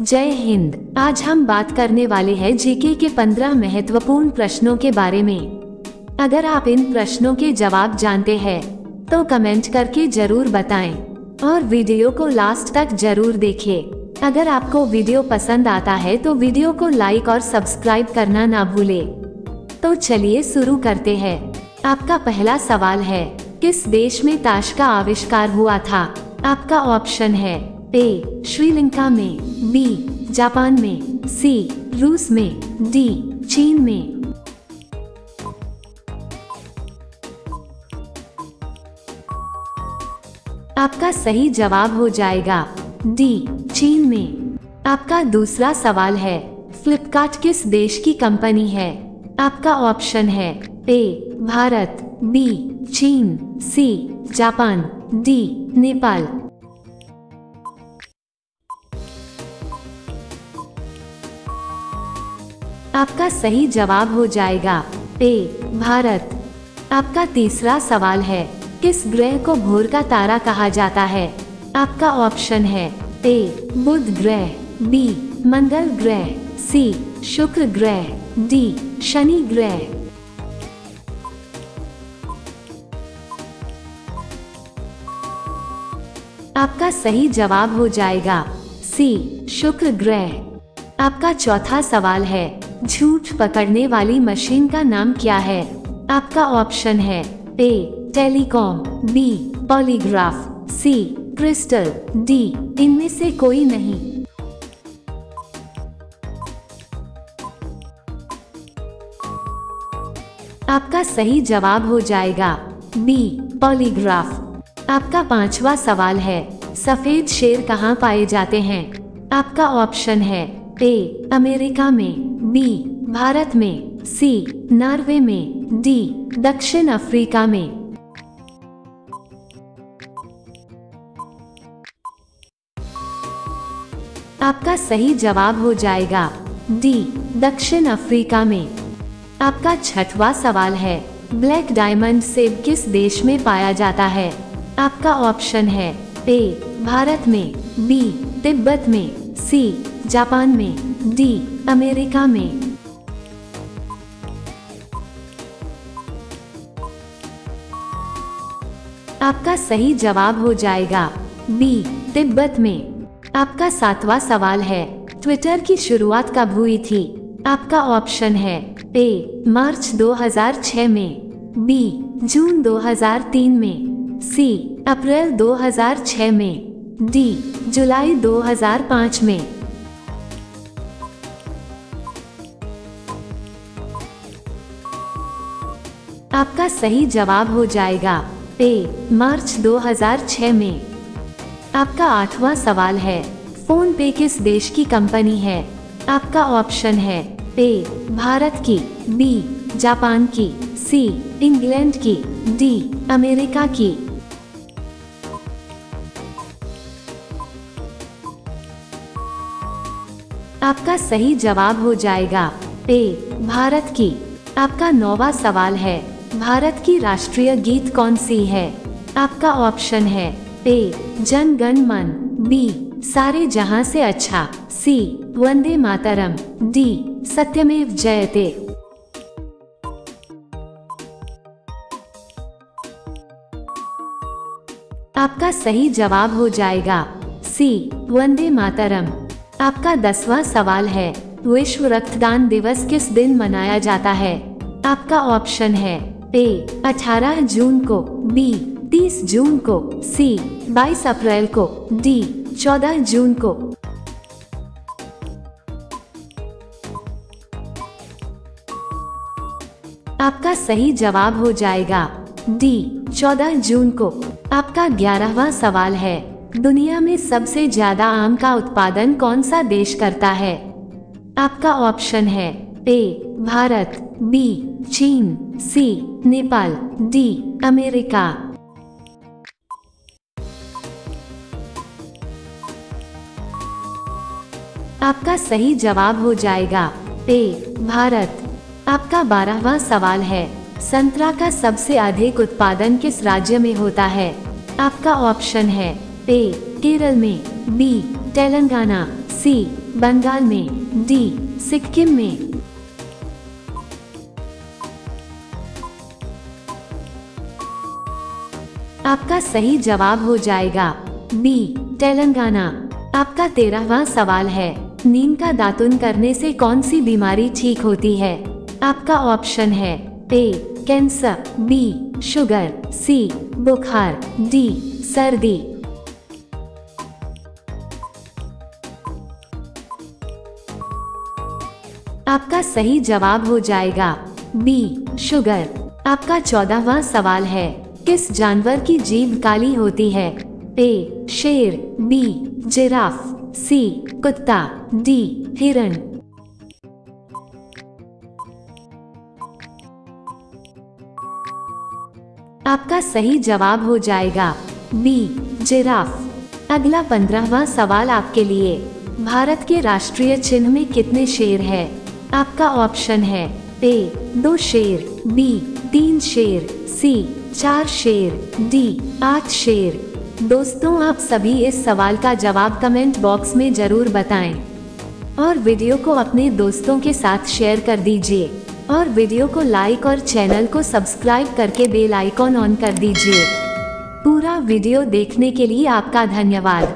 जय हिंद। आज हम बात करने वाले हैं जीके के 15 महत्वपूर्ण प्रश्नों के बारे में। अगर आप इन प्रश्नों के जवाब जानते हैं तो कमेंट करके जरूर बताएं और वीडियो को लास्ट तक जरूर देखें। अगर आपको वीडियो पसंद आता है तो वीडियो को लाइक और सब्सक्राइब करना ना भूलें। तो चलिए शुरू करते हैं। आपका पहला सवाल है, किस देश में ताश का आविष्कार हुआ था? आपका ऑप्शन है ए श्रीलंका में, बी जापान में, सी रूस में, डी चीन में। आपका सही जवाब हो जाएगा डी चीन में। आपका दूसरा सवाल है, फ्लिपकार्ट किस देश की कंपनी है? आपका ऑप्शन है ए भारत, बी चीन, सी जापान, डी नेपाल। आपका सही जवाब हो जाएगा ए भारत। आपका तीसरा सवाल है, किस ग्रह को भोर का तारा कहा जाता है? आपका ऑप्शन है ए बुध ग्रह, बी मंगल ग्रह, सी शुक्र ग्रह, डी शनि ग्रह। आपका सही जवाब हो जाएगा सी शुक्र ग्रह। आपका चौथा सवाल है, झूठ पकड़ने वाली मशीन का नाम क्या है? आपका ऑप्शन है A telecom, B polygraph, C crystal, D इनमें से कोई नहीं। आपका सही जवाब हो जाएगा बी पॉलीग्राफ। आपका पांचवा सवाल है, सफेद शेर कहाँ पाए जाते हैं? आपका ऑप्शन है ए अमेरिका में, बी भारत में, सी नॉर्वे में, डी दक्षिण अफ्रीका में। आपका सही जवाब हो जाएगा डी दक्षिण अफ्रीका में। आपका छठवां सवाल है, ब्लैक डायमंड सेब किस देश में पाया जाता है? आपका ऑप्शन है ए भारत में, बी तिब्बत में, सी जापान में, डी अमेरिका में। आपका सही जवाब हो जाएगा बी तिब्बत में। आपका सातवां सवाल है, ट्विटर की शुरुआत कब हुई थी? आपका ऑप्शन है ए मार्च 2006 में, बी जून 2003 में, सी अप्रैल 2006 में, डी जुलाई 2005 में। आपका सही जवाब हो जाएगा ए मार्च 2006 में। आपका आठवां सवाल है, फोन पे किस देश की कंपनी है? आपका ऑप्शन है ए भारत की, बी जापान की, सी इंग्लैंड की, डी अमेरिका की। आपका सही जवाब हो जाएगा ए भारत की। आपका नौवां सवाल है, भारत की राष्ट्रीय गीत कौन सी है? आपका ऑप्शन है ए जन गण मन, बी सारे जहां से अच्छा, सी वंदे मातरम, डी सत्यमेव जयते। आपका सही जवाब हो जाएगा सी वंदे मातरम। आपका दसवां सवाल है, विश्व रक्तदान दिवस किस दिन मनाया जाता है? आपका ऑप्शन है ए 18 जून को, बी 30 जून को, सी 22 अप्रैल को, डी 14 जून को। आपका सही जवाब हो जाएगा डी 14 जून को। आपका 11वां सवाल है, दुनिया में सबसे ज्यादा आम का उत्पादन कौन सा देश करता है? आपका ऑप्शन है ए भारत, बी चीन, सी नेपाल, डी अमेरिका। आपका सही जवाब हो जाएगा ए भारत। आपका 12वां सवाल है, संतरा का सबसे अधिक उत्पादन किस राज्य में होता है? आपका ऑप्शन है ए केरल में, बी तेलंगाना, सी बंगाल में, डी सिक्किम में। आपका सही जवाब हो जाएगा बी तेलंगाना। आपका 13वां सवाल है, नीम का दातुन करने से कौन सी बीमारी ठीक होती है? आपका ऑप्शन है A cancer, B sugar, C बुखार, डी सर्दी। आपका सही जवाब हो जाएगा बी शुगर। आपका 14वां सवाल है, किस जानवर की जीभ काली होती है? ए शेर, बी जिराफ, सी कुत्ता, डी हिरण। आपका सही जवाब हो जाएगा बी जिराफ। अगला 15वां सवाल आपके लिए, भारत के राष्ट्रीय चिन्ह में कितने शेर हैं? आपका ऑप्शन है ए 2 शेर, बी 3 शेर, सी 4 शेर, डी 8 शेर। दोस्तों, आप सभी इस सवाल का जवाब कमेंट बॉक्स में जरूर बताएं और वीडियो को अपने दोस्तों के साथ शेयर कर दीजिए और वीडियो को लाइक और चैनल को सब्सक्राइब करके बेल आइकॉन ऑन कर दीजिए। पूरा वीडियो देखने के लिए आपका धन्यवाद।